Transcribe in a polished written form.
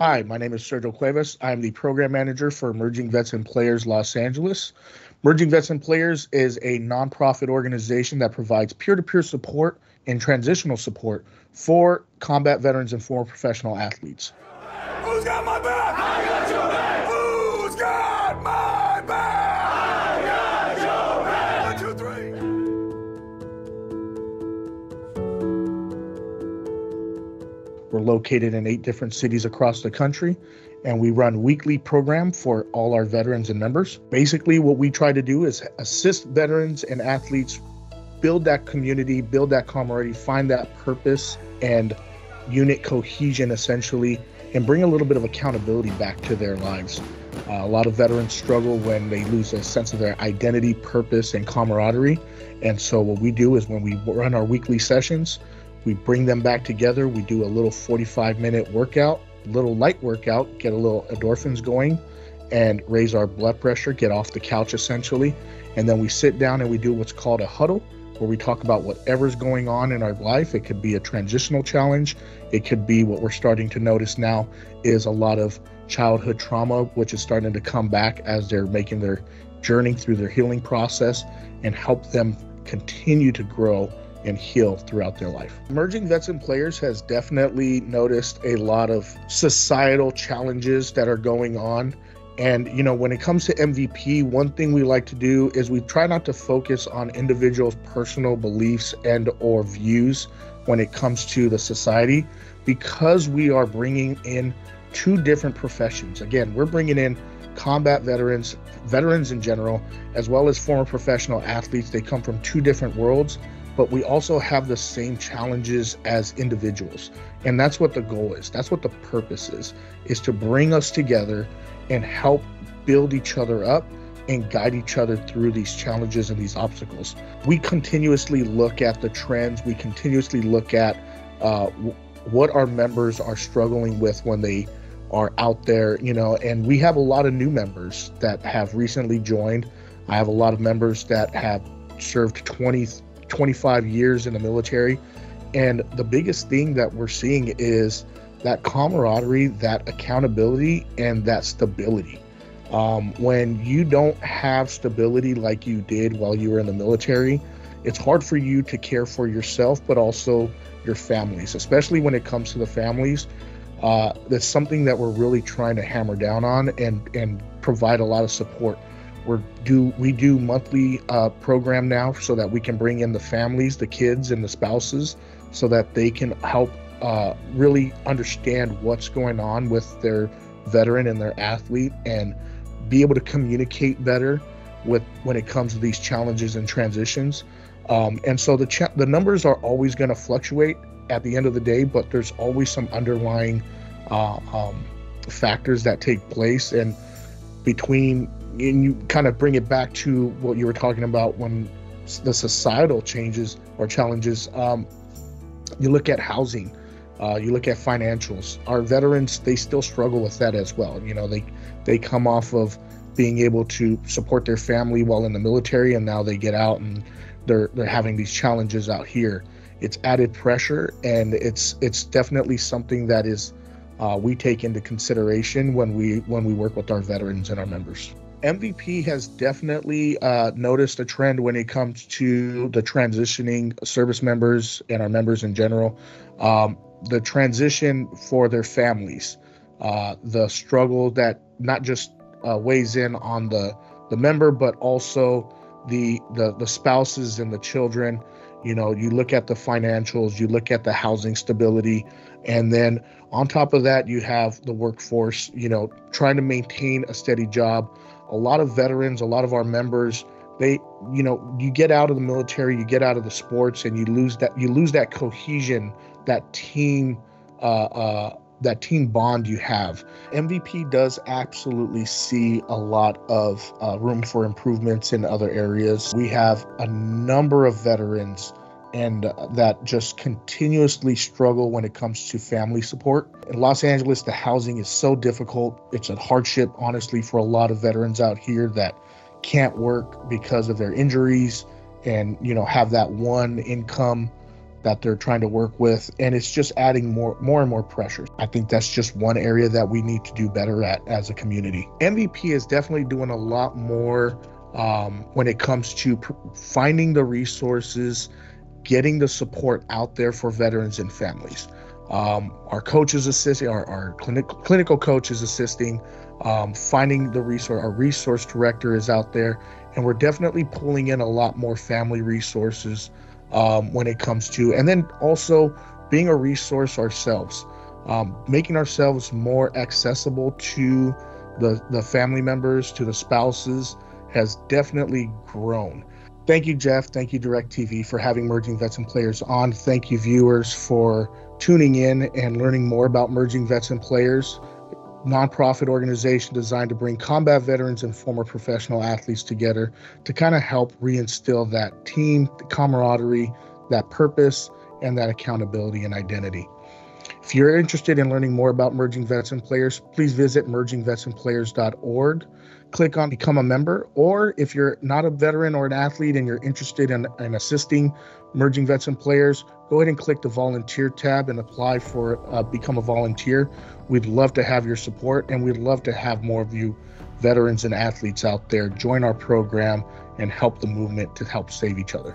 Hi, my name is Sergio Cuevas. I'm the program manager for Merging Vets and Players, Los Angeles. Merging Vets and Players is a nonprofit organization that provides peer-to-peer support and transitional support for combat veterans and former professional athletes. Who's got my back? I got your back. Who's got my back? I got your back. 1, 2, 3. We're located in 8 different cities across the country, and we run weekly program for all our veterans and members. Basically, what we try to do is assist veterans and athletes build that community, build that camaraderie, find that purpose and unit cohesion, essentially, and bring a little bit of accountability back to their lives. A lot of veterans struggle when they lose a sense of their identity, purpose, and camaraderie. And so what we do is when we run our weekly sessions, we bring them back together. We do a little 45-minute workout, little light workout, get a little endorphins going and raise our blood pressure, get off the couch, essentially. And then we sit down and we do what's called a huddle, where we talk about whatever's going on in our life. It could be a transitional challenge. It could be what we're starting to notice now is a lot of childhood trauma, which is starting to come back as they're making their journey through their healing process, and help them continue to grow and heal throughout their life. Merging Vets and Players has definitely noticed a lot of societal challenges that are going on. And, you know, when it comes to MVP, one thing we like to do is we try not to focus on individuals' personal beliefs and or views when it comes to the society, because we are bringing in 2 different professions. Again, we're bringing in combat veterans, veterans in general, as well as former professional athletes. They come from 2 different worlds, but we also have the same challenges as individuals. And that's what the goal is. That's what the purpose is to bring us together and help build each other up and guide each other through these challenges and these obstacles. We continuously look at the trends. We continuously look at what our members are struggling with when they are out there, you know, and we have a lot of new members that have recently joined. I have a lot of members that have served 20, 25 years in the military. And the biggest thing that we're seeing is that camaraderie, that accountability, and that stability. When you don't have stability like you did while you were in the military, it's hard for you to care for yourself, but also your families, especially when it comes to the families. That's something that we're really trying to hammer down on and provide a lot of support. We do monthly program now so that we can bring in the families, the kids, and the spouses so that they can help really understand what's going on with their veteran and their athlete and be able to communicate better when it comes to these challenges and transitions. And so the numbers are always going to fluctuate at the end of the day, but there's always some underlying factors that take place. And you kind of bring it back to what you were talking about when the societal changes or challenges, you look at housing. You look at financials. Our veterans, they still struggle with that as well. You know, they come off of being able to support their family while in the military, and now they get out and they're having these challenges out here. It's added pressure, and it's definitely something that is we take into consideration when we work with our veterans and our members. MVP has definitely noticed a trend when it comes to the transitioning service members and our members in general, the transition for their families, the struggle that not just weighs in on the member, but also the spouses and the children. You know, you look at the financials, you look at the housing stability, and then on top of that, you have the workforce, you know, trying to maintain a steady job. A lot of veterans, a lot of our members, they, you know, you get out of the military, you get out of the sports, and you lose that cohesion, that team bond you have. MVP does absolutely see a lot of room for improvements in other areas. We have a number of veterans and that just continuously struggle when it comes to family support. In Los Angeles, the housing is so difficult. It's a hardship, honestly, for a lot of veterans out here that can't work because of their injuries and, you know, have that one income that they're trying to work with, and it's just adding more and more pressure. I think that's just one area that we need to do better at as a community. MVP is definitely doing a lot more when it comes to finding the resources, getting the support out there for veterans and families. Our coach is assisting, our clinical coach is assisting, finding the resource, our resource director is out there, and we're definitely pulling in a lot more family resources when it comes to, and then also being a resource ourselves, making ourselves more accessible to the family members, to the spouses, has definitely grown. Thank you, Jeff. Thank you, DirecTV, for having Merging Vets and Players on. Thank you, viewers, for tuning in and learning more about Merging Vets and Players, a nonprofit organization designed to bring combat veterans and former professional athletes together to kind of help reinstill that team, the camaraderie, that purpose, and that accountability and identity. If you're interested in learning more about Merging Vets and Players, please visit mergingvetsandplayers.org. Click on Become a Member, or if you're not a veteran or an athlete and you're interested in assisting Merging Vets and Players, go ahead and click the Volunteer tab and apply for Become a Volunteer. We'd love to have your support, and we'd love to have more of you veterans and athletes out there join our program and help the movement to help save each other.